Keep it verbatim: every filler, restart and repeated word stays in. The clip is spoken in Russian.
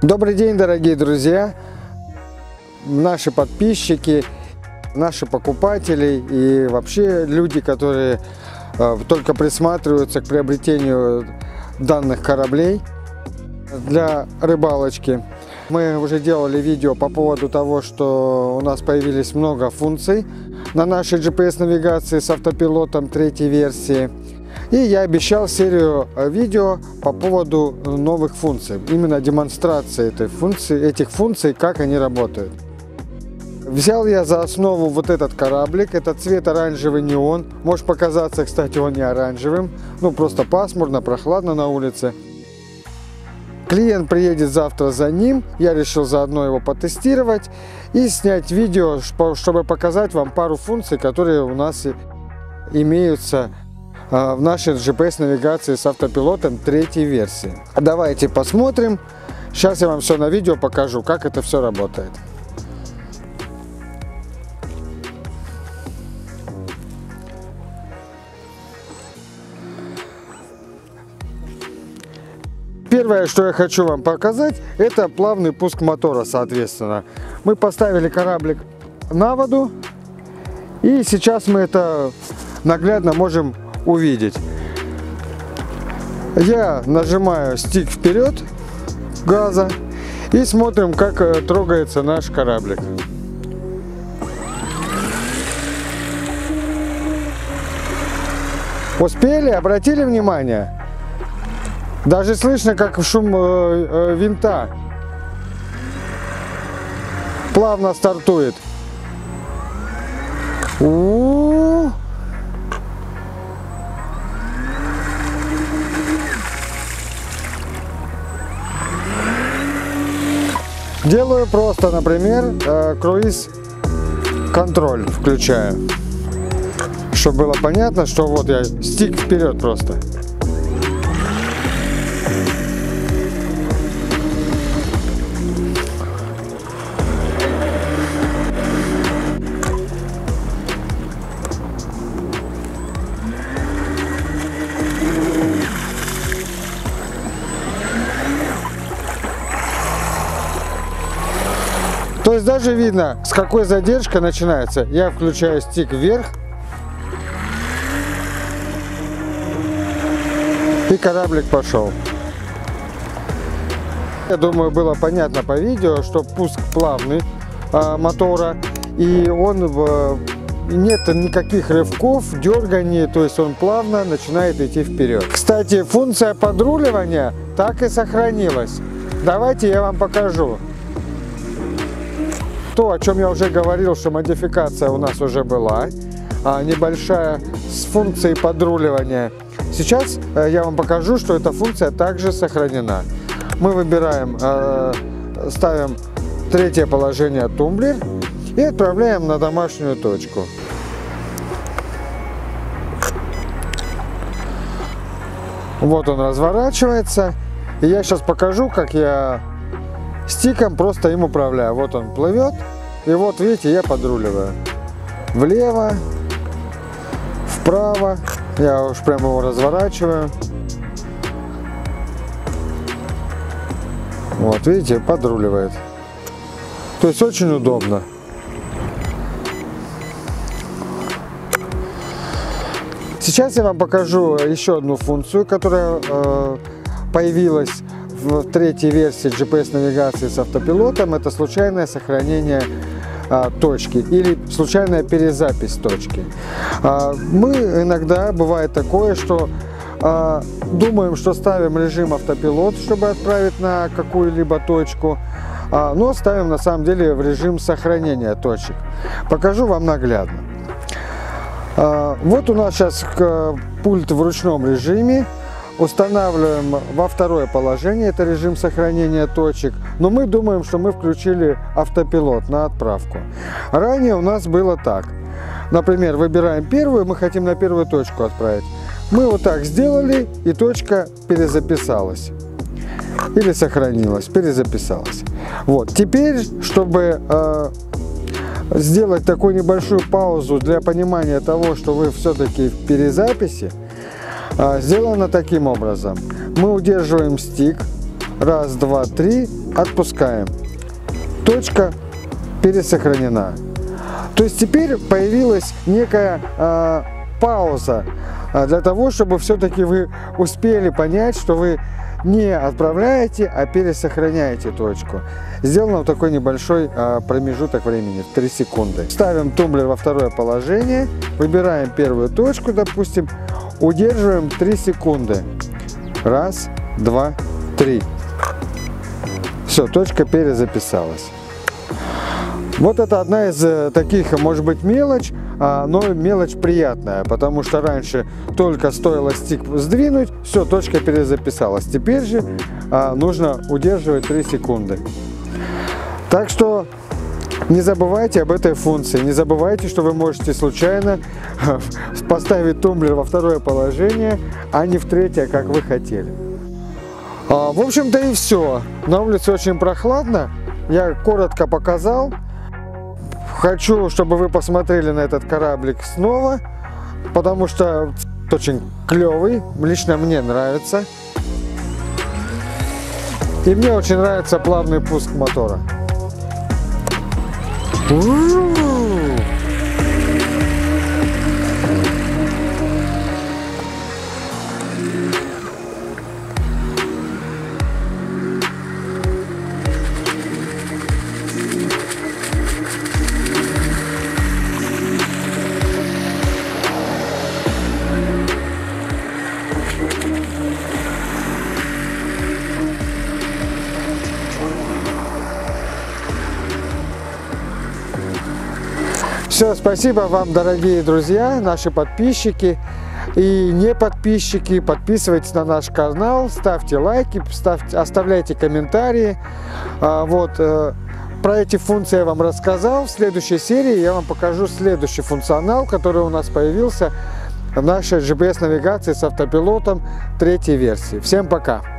Добрый день, дорогие друзья, наши подписчики, наши покупатели и вообще люди, которые только присматриваются к приобретению данных кораблей для рыбалочки. Мы уже делали видео по поводу того, что у нас появились много функций на нашей джи пи эс-навигации с автопилотом третьей версии. И я обещал серию видео по поводу новых функций, именно демонстрации этой функции, этих функций, как они работают. Взял я за основу вот этот кораблик, это цвет оранжевый неон. Может показаться, кстати, он не оранжевым, ну просто пасмурно, прохладно на улице. Клиент приедет завтра за ним, я решил заодно его потестировать и снять видео, чтобы показать вам пару функций, которые у нас имеются в нашей джи пи эс-навигации с автопилотом третьей версии. Давайте посмотрим. Сейчас я вам все на видео покажу, как это все работает. Первое, что я хочу вам показать, это плавный пуск мотора, соответственно. Мы поставили кораблик на воду, и сейчас мы это наглядно можем увидеть. Я нажимаю стик вперед газа и смотрим, как трогается наш кораблик. Успели? Обратили внимание? Даже слышно, как шум винта плавно стартует. У-у-у. Делаю просто, например, круиз-контроль включаю, чтобы было понятно, что вот я стик вперед просто. То есть даже видно, с какой задержкой начинается. Я включаю стик вверх, и кораблик пошел. Я думаю, было понятно по видео, что пуск плавный а, мотора, и он в, нет никаких рывков, дерганий, то есть он плавно начинает идти вперед. Кстати, функция подруливания так и сохранилась. Давайте я вам покажу. То, о чем я уже говорил, что модификация у нас уже была, небольшая, с функцией подруливания. Сейчас я вам покажу, что эта функция также сохранена. Мы выбираем, ставим третье положение тумблер и отправляем на домашнюю точку. Вот он разворачивается. И я сейчас покажу, как я стиком просто им управляю. Вот он плывет, и вот видите, я подруливаю влево, вправо, я уж прямо его разворачиваю. Вот видите, подруливает. То есть очень удобно. Сейчас я вам покажу еще одну функцию, которая э, появилась в третьей версии джи пи эс-навигации с автопилотом. Это случайное сохранение а, точки или случайная перезапись точки. А, мы иногда бывает такое, что а, думаем, что ставим режим автопилот, чтобы отправить на какую-либо точку, а, но ставим на самом деле в режим сохранения точек. Покажу вам наглядно. А, вот у нас сейчас пульт в ручном режиме. Устанавливаем во второе положение, это режим сохранения точек, но мы думаем, что мы включили автопилот на отправку. Ранее у нас было так. Например, выбираем первую, мы хотим на первую точку отправить. Мы вот так сделали, и точка перезаписалась. Или сохранилась, перезаписалась. Вот. Теперь, чтобы э, сделать такую небольшую паузу для понимания того, что вы все-таки в перезаписи, сделано таким образом. Мы удерживаем стик, раз, два, три, отпускаем. Точка пересохранена. То есть теперь появилась некая э, пауза для того, чтобы все-таки вы успели понять, что вы не отправляете, а пересохраняете точку. Сделано в такой небольшой э, промежуток времени, три секунды. Ставим тумблер во второе положение, выбираем первую точку, допустим, удерживаем три секунды. Раз, два, три. Все, точка перезаписалась. Вот это одна из таких, может быть, мелочь, но мелочь приятная, потому что раньше только стоило стик сдвинуть, все, точка перезаписалась. Теперь же нужно удерживать три секунды. Так что не забывайте об этой функции, не забывайте, что вы можете случайно поставить тумблер во второе положение, а не в третье, как вы хотели. В общем-то и все. На улице очень прохладно, я коротко показал. Хочу, чтобы вы посмотрели на этот кораблик снова, потому что очень клевый, лично мне нравится. И мне очень нравится плавный пуск мотора. Все, спасибо вам, дорогие друзья, наши подписчики и не подписчики. Подписывайтесь на наш канал, ставьте лайки, ставьте, оставляйте комментарии. Вот, про эти функции я вам рассказал. В следующей серии я вам покажу следующий функционал, который у нас появился в нашей джи пи эс-навигации с автопилотом третьей версии. Всем пока!